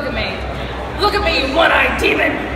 Look at me, one-eyed demon!